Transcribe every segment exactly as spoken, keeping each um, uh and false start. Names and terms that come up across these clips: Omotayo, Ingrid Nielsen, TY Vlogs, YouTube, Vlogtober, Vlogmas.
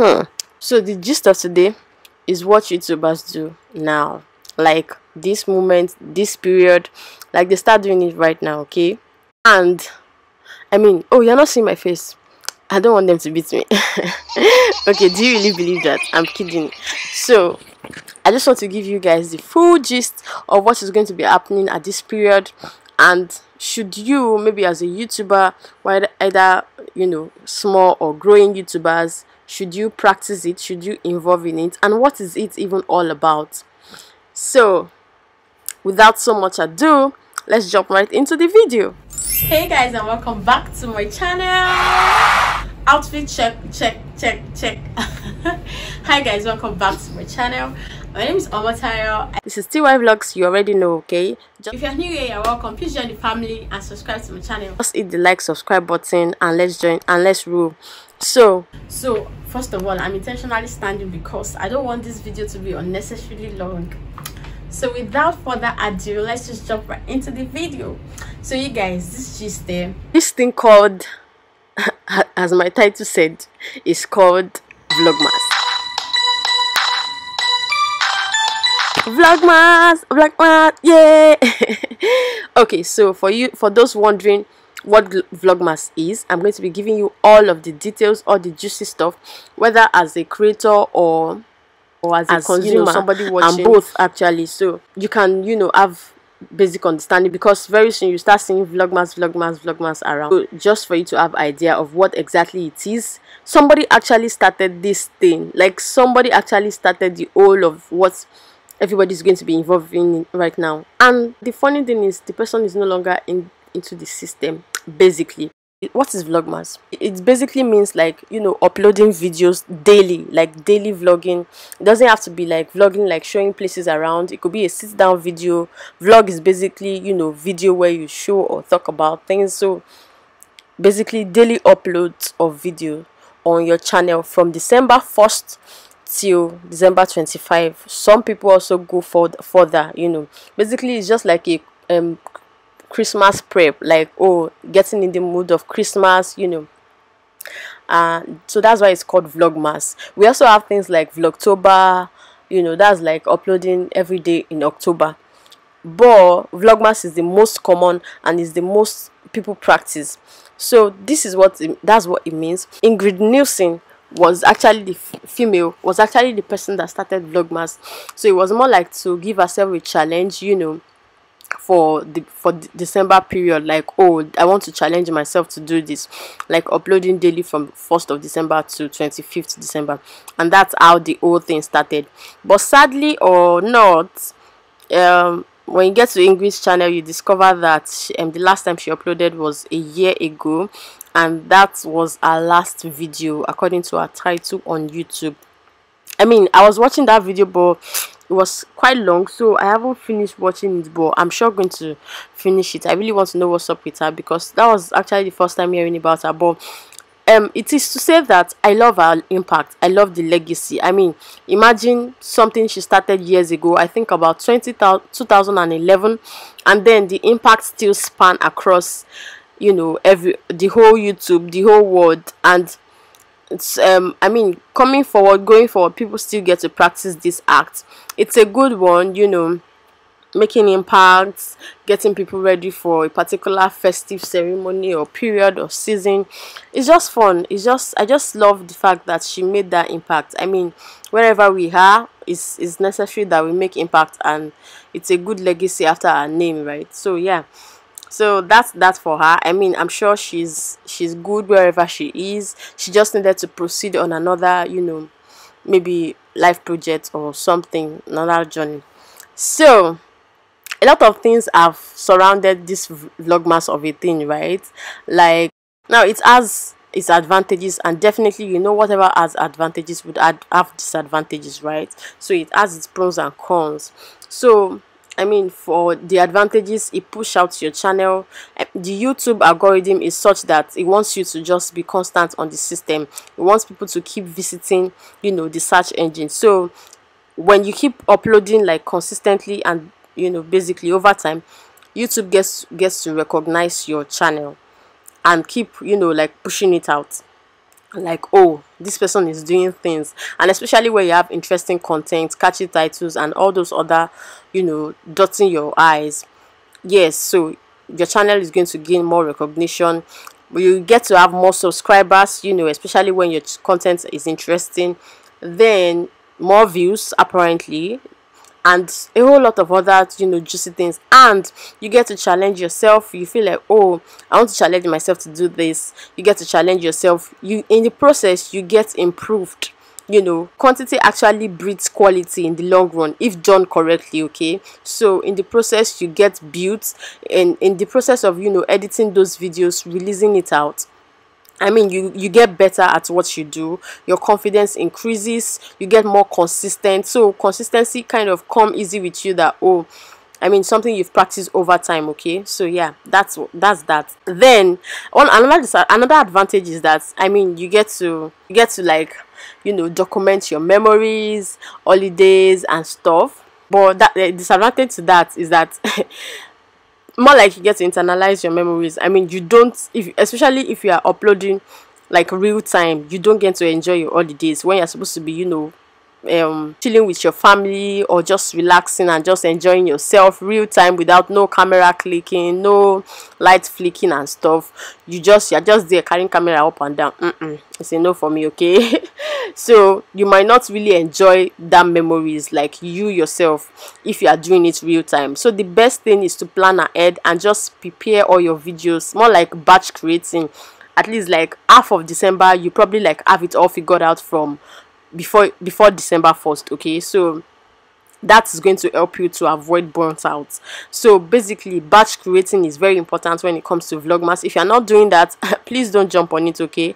Hmm. So the gist of today is what YouTubers do now. Like this moment, this period, like they start doing it right now, okay? And I mean, oh, you're not seeing my face. I don't want them to beat me. Okay, do you really believe that? I'm kidding. So I just want to give you guys the full gist of what is going to be happening at this period, and should you, maybe as a YouTuber, either, you know, small or growing YouTubers, should you practice it? Should you involve in it? And what is it even all about? So without so much ado, let's jump right into the video. Hey guys, and welcome back to my channel. Outfit check, check, check, check. Hi guys, welcome back to my channel. My name is Omotayo. This is T Y Vlogs, you already know, okay? Just if you're new here, you're welcome. Please join the family and subscribe to my channel. Just hit the like, subscribe button, and let's join and let's rule. So, so first of all, I'm intentionally standing because I don't want this video to be unnecessarily long. So without further ado, let's just jump right into the video. So you guys, this gist there, this thing called, as my title said, is called Vlogmas. Vlogmas, Vlogmas, yeah. Okay, so for you, for those wondering what Vlogmas is, I'm going to be giving you all of the details, all the juicy stuff, whether as a creator or or as, as a consumer, you know, somebody watching, and both actually. So you can, you know, have basic understanding, because very soon you start seeing vlogmas vlogmas vlogmas around. So just for you to have idea of what exactly it is, somebody actually started this thing. Like somebody actually started the whole of what everybody's going to be involved in right now. And the funny thing is, the person is no longer in into the system. Basically, what is Vlogmas? It basically means, like, you know, uploading videos daily, like daily vlogging. It doesn't have to be like vlogging like showing places around. It could be a sit down video. Vlog is basically, you know, video where you show or talk about things. So basically daily uploads of video on your channel from December first till December twenty-fifth. Some people also go for further, you know. Basically it's just like a um Christmas prep, like, oh, getting in the mood of Christmas, you know. Uh, so that's why it's called Vlogmas. We also have things like Vlogtober, you know, that's like uploading every day in October. But Vlogmas is the most common and is the most people practice. So this is what it, that's what it means. Ingrid Nielsen was actually the f female was actually the person that started Vlogmas. So it was more like to give herself a challenge, you know, for the for the December period. Like, oh, I want to challenge myself to do this, like uploading daily from first of December to twenty-fifth December. And that's how the whole thing started. But sadly or not, um when you get to Ingrid's channel, you discover that she, um, the last time she uploaded was a year ago, and that was her last video according to her title on YouTube. I mean, I was watching that video, but it was quite long, so I haven't finished watching it, but I'm sure going to finish it. I really want to know what's up with her, because that was actually the first time hearing about her. But um it is to say that I love her impact. I love the legacy. I mean, imagine something she started years ago, I think about twenty, two thousand eleven, and then the impact still span across, you know, every the whole YouTube, the whole world. And it's um I mean, coming forward, going forward, people still get to practice this act. It's a good one, you know, making impacts, getting people ready for a particular festive ceremony or period or season. It's just fun. It's just, I just love the fact that she made that impact. I mean, wherever we are, it's, it's necessary that we make impact, and it's a good legacy after our name, right? So yeah, so that's that for her. I mean, I'm sure she's she's good wherever she is. She just needed to proceed on another, you know, maybe life project or something, another journey. So a lot of things have surrounded this Vlogmas of a thing, right? Like, now it has its advantages, and definitely, you know, whatever has advantages would add have disadvantages, right? So it has its pros and cons. So I mean, for the advantages, it push out your channel. The YouTube algorithm is such that it wants you to just be constant on the system. It wants people to keep visiting, you know, the search engine. So when you keep uploading like consistently and, you know, basically over time, YouTube gets gets to recognize your channel and keep, you know, like pushing it out. like, oh, this person is doing things. And especially where you have interesting content, catchy titles, and all those other, you know, dotting your eyes. Yes, so your channel is going to gain more recognition. You get to have more subscribers, you know, especially when your content is interesting. Then more views, apparently, and a whole lot of other, you know, juicy things. And you get to challenge yourself. You feel like, oh, I want to challenge myself to do this. You get to challenge yourself. You, in the process, you get improved. You know, quantity actually breeds quality in the long run, if done correctly. Okay, so in the process, you get built, and in the process of, you know, editing those videos, releasing it out, I mean, you you get better at what you do. Your confidence increases. You get more consistent. So consistency kind of come easy with you, that, oh, I mean, something you've practiced over time. Okay, so yeah, that's that's that. Then on another another advantage is that, I mean, you get to you get to like, you know, document your memories, holidays, and stuff. But that the disadvantage to that is that more like you get to internalize your memories. I mean, you don't, if especially if you are uploading like real time, you don't get to enjoy your holidays when you're supposed to be, you know, um chilling with your family or just relaxing and just enjoying yourself real time, without no camera clicking, no light flicking and stuff. You just you're just there carrying camera up and down. Mm-mm. It's a no for me, okay? So you might not really enjoy that memories like you yourself if you are doing it real time. So the best thing is to plan ahead and just prepare all your videos, more like batch creating. At least like half of December, you probably like have it all figured out from before before December first. Okay, so that's going to help you to avoid burnt out. So basically, batch creating is very important when it comes to Vlogmas. If you're not doing that, please don't jump on it, okay?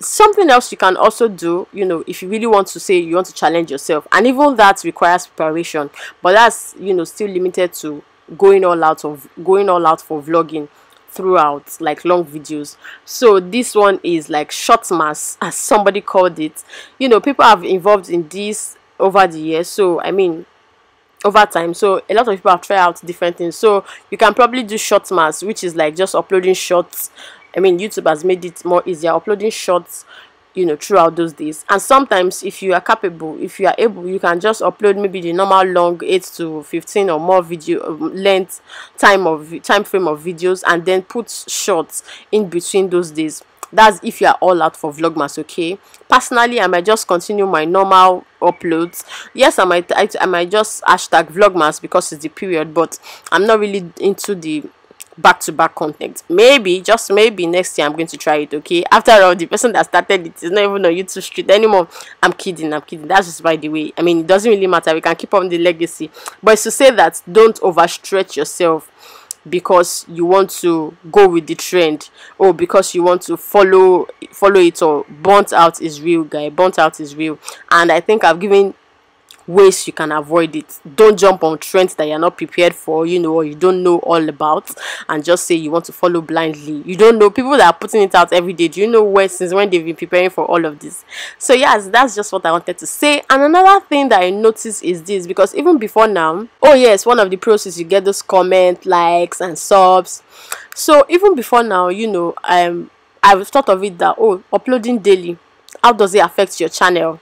Something else you can also do, you know, if you really want to say you want to challenge yourself, and even that requires preparation, but that's, you know, still limited to going all out of going all out for vlogging throughout, like long videos. So this one is like short mass, as somebody called it. You know, people have involved in this over the years, so I mean over time, so a lot of people have tried out different things. So you can probably do short mass, which is like just uploading shorts. I mean, YouTube has made it more easier, uploading shorts, you know, throughout those days. And sometimes, if you are capable, if you are able, you can just upload maybe the normal long eight to fifteen or more video length time of time frame of videos, and then put shorts in between those days. That's if you are all out for Vlogmas, okay? Personally, I might just continue my normal uploads. Yes, I might I, I might just hashtag Vlogmas because it's the period, but I'm not really into the back-to-back content. Maybe, just maybe, next year I'm going to try it, okay? After all, the person that started it is not even on YouTube street anymore. I'm kidding, I'm kidding. That's just by the way. I mean, it doesn't really matter. We can keep on the legacy. But it's to say that don't overstretch yourself because you want to go with the trend, or because you want to follow follow it all. Burnt out is real, guy. Burnt out is real. And I think I've given ways you can avoid it. Don't jump on trends that you're not prepared for, you know, or you don't know all about, and just say you want to follow blindly. You don't know people that are putting it out every day. Do you know where since when they've been preparing for all of this? So yes, that's just what I wanted to say. And another thing that I noticed is this, because even before now, oh yes, one of the pros is you get those comment likes and subs. So even before now, you know, um I've thought of it that, oh, uploading daily, how does it affect your channel?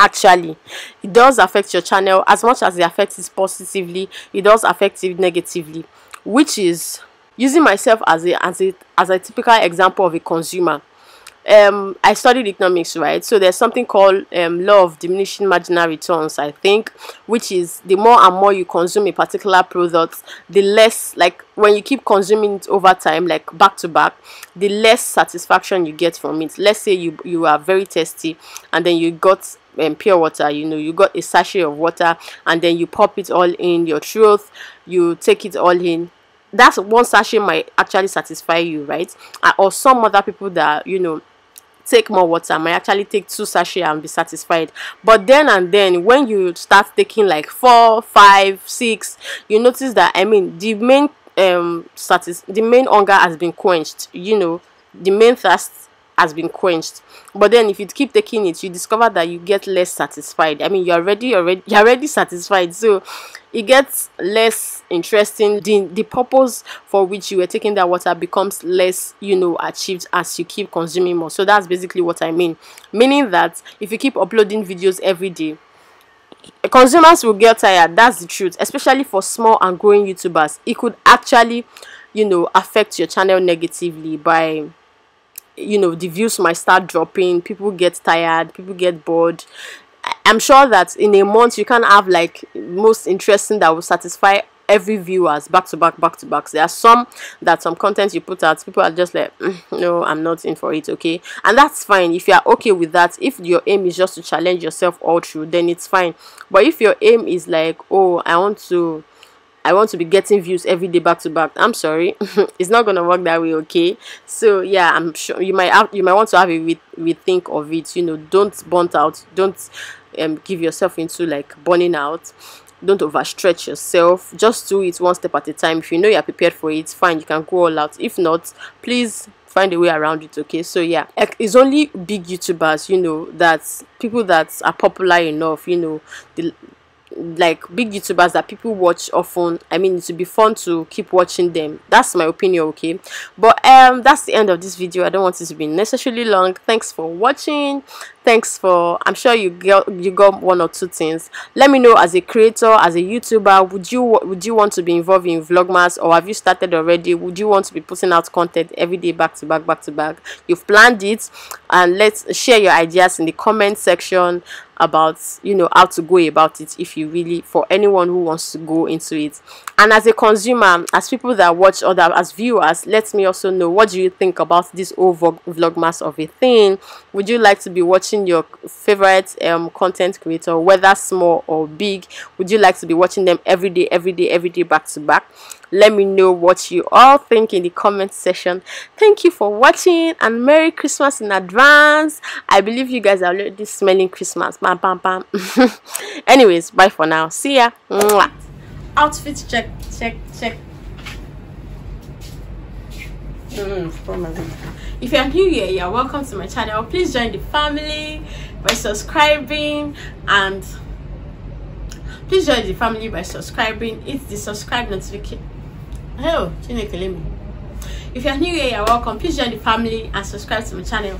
Actually, it does affect your channel. As much as it affects it positively, it does affect it negatively, which is, using myself as a as a as a typical example of a consumer, um I studied economics, right? So there's something called um law of diminishing marginal returns, I think, which is the more and more you consume a particular product, the less, like when you keep consuming it over time, like back to back, the less satisfaction you get from it. Let's say you you are very thirsty, and then you got and pure water, you know, you got a sachet of water, and then you pop it all in your throat, you take it all in. That's one sachet might actually satisfy you, right? Or some other people that, you know, take more water might actually take two sachets and be satisfied. But then and then, when you start taking like four, five, six, you notice that, I mean, the main um satis the main hunger has been quenched, you know, the main thirst has been quenched. But then if you keep taking it, you discover that you get less satisfied. I mean, you're already already you're already satisfied. So it gets less interesting. The, the purpose for which you were taking that water becomes less, you know, achieved as you keep consuming more. So that's basically what I mean. Meaning that if you keep uploading videos every day, consumers will get tired. That's the truth. Especially for small and growing YouTubers, it could actually, you know, affect your channel negatively by, you know, the views might start dropping, people get tired, people get bored. I'm sure that in a month you can have like most interesting that will satisfy every viewers back to back back to back. There are some that some content you put out, people are just like, mm, no, I'm not in for it, okay? And that's fine if you are okay with that. If your aim is just to challenge yourself all through, then it's fine. But if your aim is like, oh, I want to I want to be getting views every day back to back, I'm sorry, it's not gonna work that way, okay? So yeah, I'm sure you might have, you might want to have a re rethink of it. You know, don't burn out, don't um, give yourself into like burning out. Don't overstretch yourself. Just do it one step at a time. If you know you are prepared for it, fine, you can go all out. If not, please find a way around it, okay? So yeah, it's only big YouTubers, you know, that people that are popular enough, you know, the like big YouTubers that people watch often. I mean, it would be fun to keep watching them. That's my opinion, okay? But um that's the end of this video. I don't want it to be necessarily long. Thanks for watching. Thanks for, I'm sure you got you got one or two things. Let me know, as a creator, as a YouTuber, would you would you want to be involved in Vlogmas, or have you started already? Would you want to be putting out content every day back to back back to back? You've planned it, and let's share your ideas in the comment section about, you know, how to go about it, if you really, for anyone who wants to go into it. And as a consumer, as people that watch, other as viewers, let me also know, what do you think about this whole Vlogmas of a thing? Would you like to be watching your favorite um content creator, whether small or big? Would you like to be watching them every day every day every day back to back? Let me know what you all think in the comment section. Thank you for watching, and Merry Christmas in advance. I believe you guys are already smelling Christmas. Bam, bam, bam. Anyways, bye for now. See ya. Mwah. Outfit check, check, check. Mm, if you are new here, you are welcome to my channel. Please join the family by subscribing and. Please join the family by subscribing. It's the subscribe notification. Oh, if you are new here, you are welcome. Please join the family and subscribe to my channel.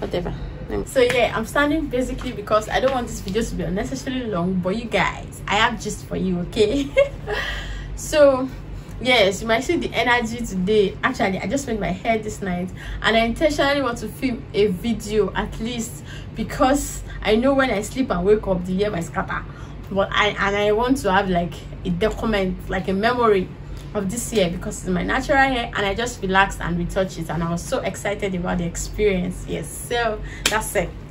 Whatever. So yeah, I'm standing basically because I don't want this video to be unnecessarily long, but you guys, I have just for you, okay? So yes, you might see the energy today. Actually, I just made my hair this night, and I intentionally want to film a video at least, because I know when I sleep and wake up, the year might scatter. But I and I want to have like a document, like a memory of this year, because it's my natural hair, and I just relaxed and retouched it, and I was so excited about the experience. Yes, so that's it.